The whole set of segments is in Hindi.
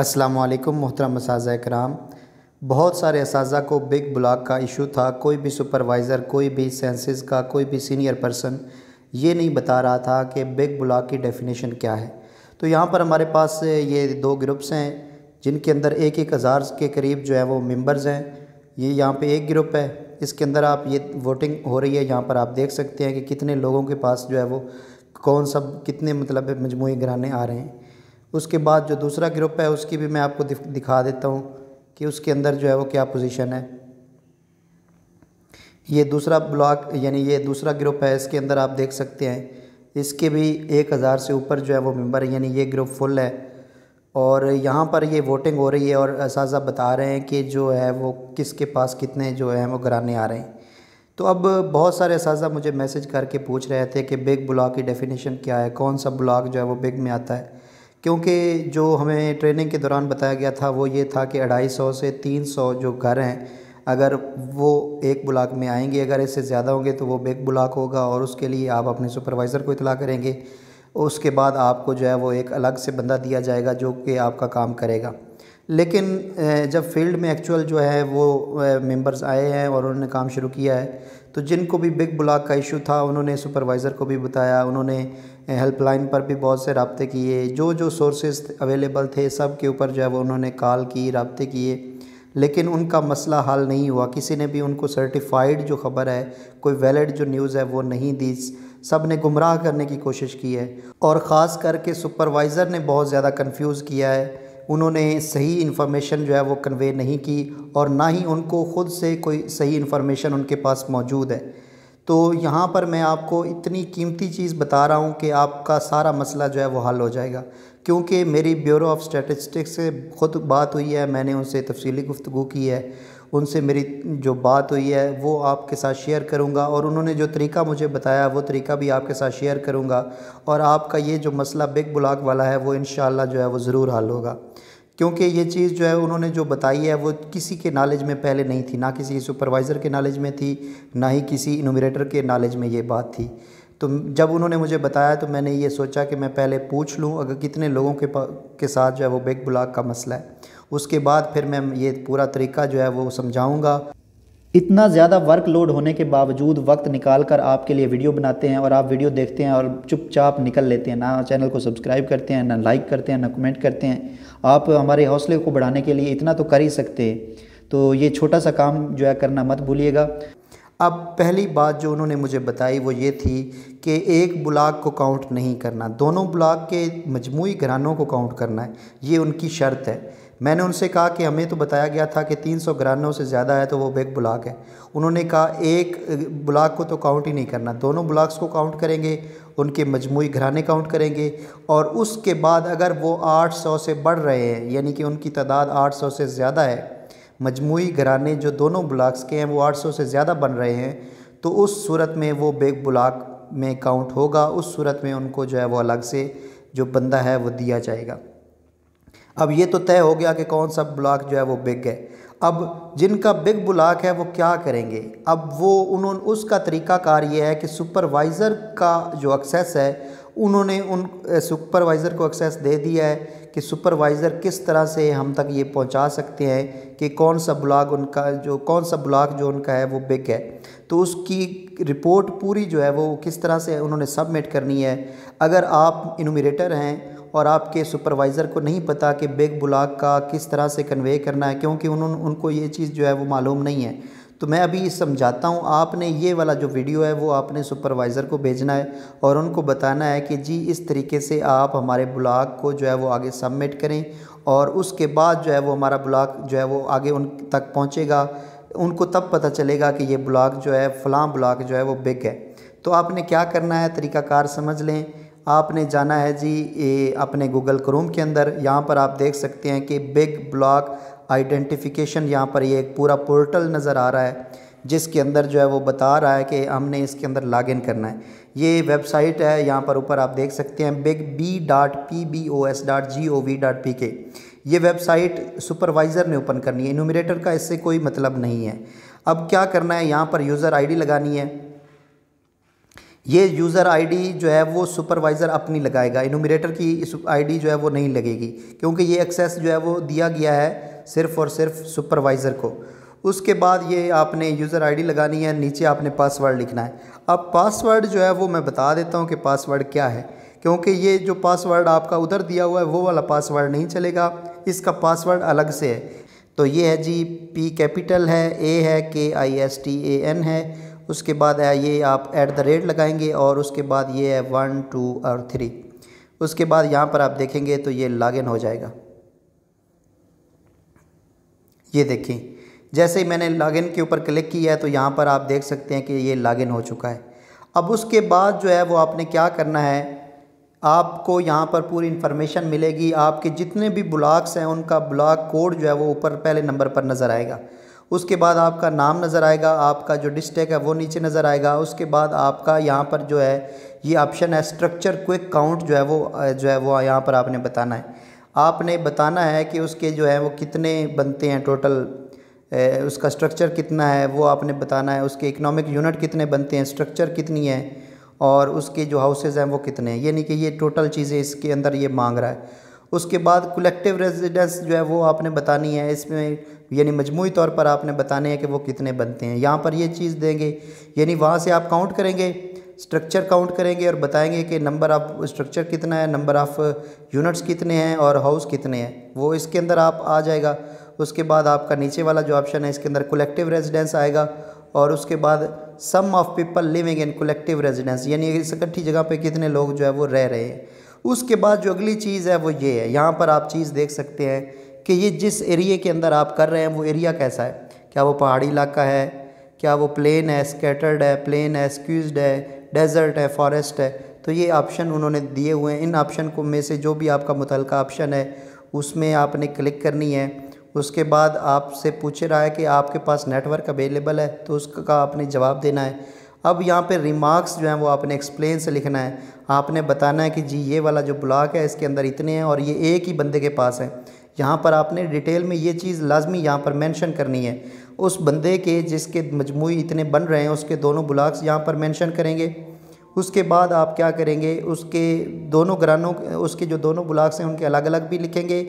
अस्सलामु अलैकुम मोहतरम असातिज़ा कराम। बहुत सारे असातिज़ा को बिग ब्लॉक का इशू था। कोई भी सुपरवाइज़र, कोई भी सेंसिस का, कोई भी सीनियर पर्सन ये नहीं बता रहा था कि बिग ब्लॉक की डेफिनेशन क्या है। तो यहाँ पर हमारे पास ये दो ग्रुप्स हैं जिनके अंदर 1,000 के करीब जो है वो मेंबर्स हैं। ये यहाँ पे एक ग्रुप है, इसके अंदर आप ये वोटिंग हो रही है। यहाँ पर आप देख सकते हैं कि कितने लोगों के पास जो है वो कौन सब कितने मतलब मजमूई घराने आ रहे हैं। उसके बाद जो दूसरा ग्रुप है उसकी भी मैं आपको दिखा देता हूँ कि उसके अंदर जो है वो क्या पोजीशन है। ये दूसरा ब्लॉक यानी ये दूसरा ग्रुप है, इसके अंदर आप देख सकते हैं इसके भी 1,000 से ऊपर जो है वो मेंबर यानी ये ग्रुप फुल है। और यहाँ पर ये वोटिंग हो रही है और असातिज़ा बता रहे हैं कि जो है वो किसके पास कितने जो है वो घराने आ रहे हैं। तो अब बहुत सारे असातिज़ा मुझे मैसेज करके पूछ रहे थे कि बिग ब्लॉक की डेफिनेशन क्या है, कौन सा ब्लॉक जो है वो बिग में आता है। क्योंकि जो हमें ट्रेनिंग के दौरान बताया गया था वो ये था कि 250 से 300 जो घर हैं अगर वो एक ब्लॉक में आएंगे, अगर इससे ज़्यादा होंगे तो वो बिग ब्लॉक होगा। और उसके लिए आप अपने सुपरवाइज़र को इतला करेंगे, उसके बाद आपको जो है वो एक अलग से बंदा दिया जाएगा जो कि आपका काम करेगा। लेकिन जब फील्ड में एक्चुअल जो है वो मेंबर्स आए हैं और उन्होंने काम शुरू किया है तो जिनको भी बिग ब्लॉक का इशू था उन्होंने सुपरवाइज़र को भी बताया, उन्होंने हेल्पलाइन पर भी बहुत से राब्ते किए, जो जो सोर्सेज अवेलेबल थे सब के ऊपर जो है वो उन्होंने कॉल की, राब्ते किए, लेकिन उनका मसला हल नहीं हुआ। किसी ने भी उनको सर्टिफाइड जो ख़बर है, कोई वैलिड जो न्यूज़ है वो नहीं दी। सब ने गुमराह करने की कोशिश की है और ख़ास करके सुपरवाइज़र ने बहुत ज़्यादा कंफ्यूज किया है। उन्होंने सही इन्फॉर्मेशन जो है वो कन्वे नहीं की और ना ही उनको ख़ुद से कोई सही इन्फॉर्मेशन उनके पास मौजूद है। तो यहाँ पर मैं आपको इतनी कीमती चीज़ बता रहा हूँ कि आपका सारा मसला जो है वो हल हो जाएगा। क्योंकि मेरी ब्यूरो ऑफ स्टैटिस्टिक्स से ख़ुद बात हुई है, मैंने उनसे तफसीली गुफ्तगू की है, उनसे मेरी जो बात हुई है वो आपके साथ शेयर करूँगा और उन्होंने जो तरीका मुझे बताया वो तरीका भी आपके साथ शेयर करूँगा। और आपका ये जो मसला बिग ब्लॉक वाला है वो इंशाल्लाह जो है वो ज़रूर हल होगा। क्योंकि ये चीज़ जो है उन्होंने जो बताई है वो किसी के नॉलेज में पहले नहीं थी, ना किसी सुपरवाइज़र के नॉलेज में थी, ना ही किसी इन्यूमरेटर के नॉलेज में ये बात थी। तो जब उन्होंने मुझे बताया तो मैंने ये सोचा कि मैं पहले पूछ लूँ अगर कितने लोगों के साथ जो है वो बिग ब्लॉक का मसला है। उसके बाद फिर मैं ये पूरा तरीका जो है वो समझाऊँगा। इतना ज़्यादा वर्कलोड होने के बावजूद वक्त निकाल कर आपके लिए वीडियो बनाते हैं और आप वीडियो देखते हैं और चुपचाप निकल लेते हैं, ना चैनल को सब्सक्राइब करते हैं, ना लाइक करते हैं, ना कमेंट करते हैं। आप हमारे हौसले को बढ़ाने के लिए इतना तो कर ही सकते हैं। तो ये छोटा सा काम जो है करना मत भूलिएगा। अब पहली बात जो उन्होंने मुझे बताई वो ये थी कि एक ब्लॉक को काउंट नहीं करना, दोनों ब्लॉक के मजमूई घरानों को काउंट करना है, ये उनकी शर्त है। मैंने उनसे कहा कि हमें तो बताया गया था कि 300 घरानों से ज़्यादा है तो वो बिग ब्लॉक है। उन्होंने कहा एक ब्लॉक को तो काउंट ही नहीं करना, दोनों ब्लॉक्स को काउंट करेंगे, उनके मजमूई घराने काउंट करेंगे। और उसके बाद अगर वो 800 से बढ़ रहे हैं यानी कि उनकी तादाद 800 से ज़्यादा है, मजमूई घराने जो दोनों ब्लॉक्स के हैं वो 800 से ज़्यादा बन रहे हैं, तो उस सूरत में वो बिग ब्लॉक में काउंट होगा। उस सूरत में उनको जो है वो अलग से जो बंदा है वो दिया जाएगा। अब ये तो तय हो गया कि कौन सा ब्लॉक जो है वो बिग है। अब जिनका बिग ब्लॉक है वो क्या करेंगे? अब वो उन्होंने उसका तरीक़ाकार ये है कि सुपरवाइज़र का जो एक्सेस है उन्होंने उन सुपरवाइज़र को एक्सेस दे दिया है कि सुपरवाइज़र किस तरह से हम तक ये पहुंचा सकते हैं कि कौन सा ब्लॉक जो उनका है वो बिग है। तो उसकी रिपोर्ट पूरी जो है वो किस तरह से उन्होंने सबमिट करनी है। अगर आप इन्यूमरेटर हैं और आपके सुपरवाइज़र को नहीं पता कि बिग ब्लॉक का किस तरह से कन्वे करना है, क्योंकि उनको ये चीज़ जो है वो मालूम नहीं है, तो मैं अभी समझाता हूँ। आपने ये वाला जो वीडियो है वो आपने सुपरवाइज़र को भेजना है और उनको बताना है कि जी इस तरीके से आप हमारे ब्लॉक को जो है वो आगे सबमिट करें और उसके बाद जो है वो हमारा ब्लॉक जो है वो आगे उन तक पहुँचेगा। उनको तब पता चलेगा कि ये ब्लॉक जो है फलां ब्लॉक जो है वो बिग है। तो आपने क्या करना है, तरीक़ाकार समझ लें। आपने जाना है जी अपने गूगल क्रोम के अंदर। यहाँ पर आप देख सकते हैं कि बिग ब्लॉक आइडेंटिफिकेशन, यहाँ पर ये एक पूरा पोर्टल नज़र आ रहा है जिसके अंदर जो है वो बता रहा है कि हमने इसके अंदर लॉगिन करना है। ये वेबसाइट है, यहाँ पर ऊपर आप देख सकते हैं big.pbos.gov.pk। ये वेबसाइट सुपरवाइज़र ने ओपन करनी है, इन्यूमरेटर का इससे कोई मतलब नहीं है। अब क्या करना है, यहाँ पर यूज़र आई डी लगानी है। ये यूज़र आईडी जो है वो सुपरवाइज़र अपनी लगाएगा, इन्यूमरेटर की आईडी जो है वो नहीं लगेगी, क्योंकि ये एक्सेस जो है वो दिया गया है सिर्फ़ और सिर्फ सुपरवाइज़र को। उसके बाद ये आपने यूज़र आईडी लगानी है, नीचे आपने पासवर्ड लिखना है। अब पासवर्ड जो है वो मैं बता देता हूँ कि पासवर्ड क्या है, क्योंकि ये जो पासवर्ड आपका उधर दिया हुआ है वो वाला पासवर्ड नहीं चलेगा, इसका पासवर्ड अलग से है। तो ये है जी, पी कैपिटल है, ए है, KISTAN है, उसके बाद है ये आप @ लगाएंगे और उसके बाद ये है 1 2 और 3। उसके बाद यहाँ पर आप देखेंगे तो ये लॉगिन हो जाएगा। ये देखें, जैसे ही मैंने लॉगिन के ऊपर क्लिक किया है तो यहाँ पर आप देख सकते हैं कि ये लॉगिन हो चुका है। अब उसके बाद जो है वो आपने क्या करना है, आपको यहाँ पर पूरी इन्फॉर्मेशन मिलेगी, आपके जितने भी ब्लॉक्स हैं उनका ब्लॉक कोड जो है वो ऊपर पहले नंबर पर नज़र आएगा, उसके बाद आपका नाम नज़र आएगा, आपका जो डिस्ट्रिक्ट है वो नीचे नज़र आएगा, उसके बाद आपका यहाँ पर जो है ये ऑप्शन है स्ट्रक्चर क्विक काउंट जो है वो यहाँ पर आपने बताना है। आपने बताना है कि उसके जो है वो कितने बनते हैं टोटल, उसका स्ट्रक्चर कितना है वो आपने बताना है, उसके इकोनॉमिक यूनिट कितने बनते हैं, स्ट्रक्चर कितनी है और उसके जो हाउसेस हैं वो कितने हैं, यानी कि ये टोटल चीज़ें इसके अंदर ये मांग रहा है। उसके बाद कलेक्टिव रेजिडेंस जो है वो आपने बतानी है, इसमें यानी मजमूई तौर पर आपने बताने हैं कि वो कितने बनते हैं। यहाँ पर ये चीज़ देंगे, यानी वहाँ से आप काउंट करेंगे, स्ट्रक्चर काउंट करेंगे और बताएंगे कि नंबर ऑफ़ स्ट्रक्चर कितना है, नंबर ऑफ़ यूनिट्स कितने हैं और हाउस कितने हैं, वो इसके अंदर आप आ जाएगा। उसके बाद आपका नीचे वाला जो ऑप्शन है इसके अंदर कलेक्टिव रेजिडेंस आएगा और उसके बाद some of people living in collective residence, यानी इस इकट्ठी जगह पे कितने लोग जो है वो रह रहे हैं। उसके बाद जो अगली चीज़ है वो ये है, यहाँ पर आप चीज़ देख सकते हैं कि ये जिस एरिया के अंदर आप कर रहे हैं वो एरिया कैसा है, क्या वो पहाड़ी इलाका है, क्या वो प्लेन है, स्कैटर्ड है, प्लेन है, स्क्वीज्ड है, डेजर्ट है, फॉरेस्ट है। तो ये ऑप्शन उन्होंने दिए हुए हैं, इन ऑप्शन को में से जो भी आपका मुतलका ऑप्शन है उसमें आपने क्लिक करनी है। उसके बाद आपसे पूछ रहा है कि आपके पास नेटवर्क अवेलेबल है, तो उसका आपने जवाब देना है। अब यहाँ पे रिमार्क्स जो हैं वो आपने एक्सप्लेन से लिखना है, आपने बताना है कि जी ये वाला जो ब्लॉक है इसके अंदर इतने हैं और ये एक ही बंदे के पास है। यहाँ पर आपने डिटेल में ये चीज़ लाजमी यहाँ पर मेंशन करनी है, उस बंदे के जिसके मजमूई इतने बन रहे हैं उसके दोनों ब्लॉक्स यहाँ पर मेंशन करेंगे। उसके बाद आप क्या करेंगे, उसके जो दोनों ब्लॉक्स हैं उनके अलग अलग भी लिखेंगे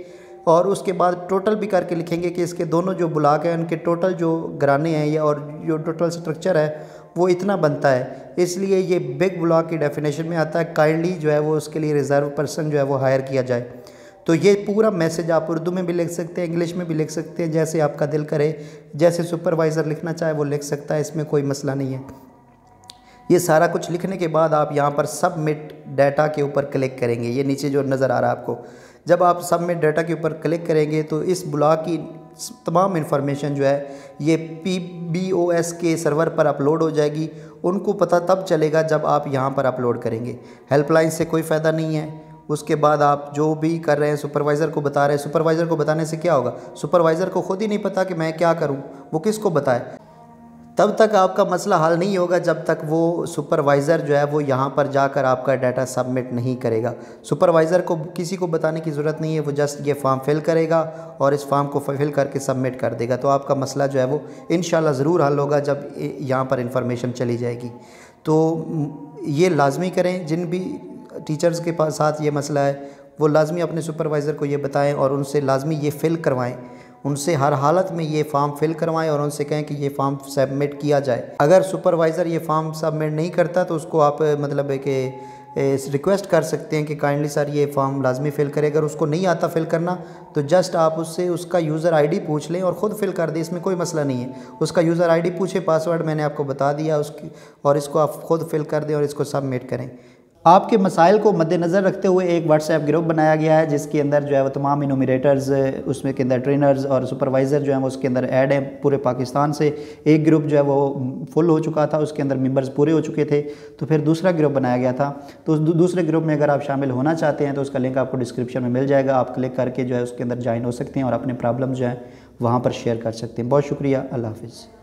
और उसके बाद टोटल भी करके लिखेंगे कि इसके दोनों जो ब्लॉक हैं उनके टोटल जो घराने हैं या और जो टोटल स्ट्रक्चर है वो इतना बनता है। इसलिए ये बिग ब्लॉक की डेफिनेशन में आता है, काइंडली जो है वो उसके लिए रिजर्व पर्सन जो है वो हायर किया जाए। तो ये पूरा मैसेज आप उर्दू में भी लिख सकते हैं, इंग्लिश में भी लिख सकते हैं, जैसे आपका दिल करे, जैसे सुपरवाइज़र लिखना चाहे वो लिख सकता है, इसमें कोई मसला नहीं है। ये सारा कुछ लिखने के बाद आप यहाँ पर सबमिट डाटा के ऊपर क्लिक करेंगे, ये नीचे जो नज़र आ रहा है आपको। जब आप सबमिट डाटा के ऊपर क्लिक करेंगे तो इस ब्लॉक की तमाम इन्फॉर्मेशन जो है ये PBOS के सर्वर पर अपलोड हो जाएगी। उनको पता तब चलेगा जब आप यहाँ पर अपलोड करेंगे, हेल्पलाइन से कोई फ़ायदा नहीं है। उसके बाद आप जो भी कर रहे हैं सुपरवाइज़र को बता रहे हैं, सुपरवाइज़र को बताने से क्या होगा, सुपरवाइज़र को खुद ही नहीं पता कि मैं क्या करूँ, वो किसको बताए। तब तक आपका मसला हल नहीं होगा जब तक वो सुपरवाइज़र जो है वो यहाँ पर जाकर आपका डाटा सबमिट नहीं करेगा। सुपरवाइज़र को किसी को बताने की ज़रूरत नहीं है, वो जस्ट ये फॉर्म फिल करेगा और इस फॉर्म को फिल करके सबमिट कर देगा। तो आपका मसला जो है वो इंशाल्लाह ज़रूर हल होगा जब यहाँ पर इंफॉर्मेशन चली जाएगी। तो ये लाजमी करें, जिन भी टीचर्स के पास साथ ये मसला है वो लाजमी अपने सुपरवाइज़र को ये बताएँ और उनसे लाजमी ये फिल करवाएँ, उनसे हर हालत में ये फॉर्म फिल करवाएं और उनसे कहें कि ये फॉर्म सबमिट किया जाए। अगर सुपरवाइज़र ये फॉर्म सबमिट नहीं करता तो उसको आप मतलब कि रिक्वेस्ट कर सकते हैं कि काइंडली सर ये फॉर्म लाजमी फ़िल करें। अगर उसको नहीं आता फ़िल करना तो जस्ट आप उससे उसका यूज़र आईडी पूछ लें और ख़ुद फ़िल कर दें, इसमें कोई मसला नहीं है। उसका यूज़र आईडी पूछे, पासवर्ड मैंने आपको बता दिया उसकी, और इसको आप ख़ुद फ़िल कर दें और इसको सबमिट करें। आपके मसाइल को मद्देनज़र रखते हुए एक व्हाट्सएप ग्रुप बनाया गया है जिसके अंदर जो है वो तमाम इन्यूमरेटर्स, उसमें के अंदर ट्रेनर्स और सुपरवाइज़र जो है वो उसके अंदर ऐड हैं पूरे पाकिस्तान से। एक ग्रुप जो है वो फुल हो चुका था, उसके अंदर मेंबर्स पूरे हो चुके थे, तो फिर दूसरा ग्रुप बनाया गया था। तो उस दूसरे ग्रुप में अगर आप शामिल होना चाहते हैं तो उसका लिंक आपको डिस्क्रिप्शन में मिल जाएगा, आप क्लिक करके जो है उसके अंदर ज्वाइन हो सकते हैं और अपने प्रॉब्लम जो है वहाँ पर शेयर कर सकते हैं। बहुत शुक्रिया, अल्लाह हाफिज़।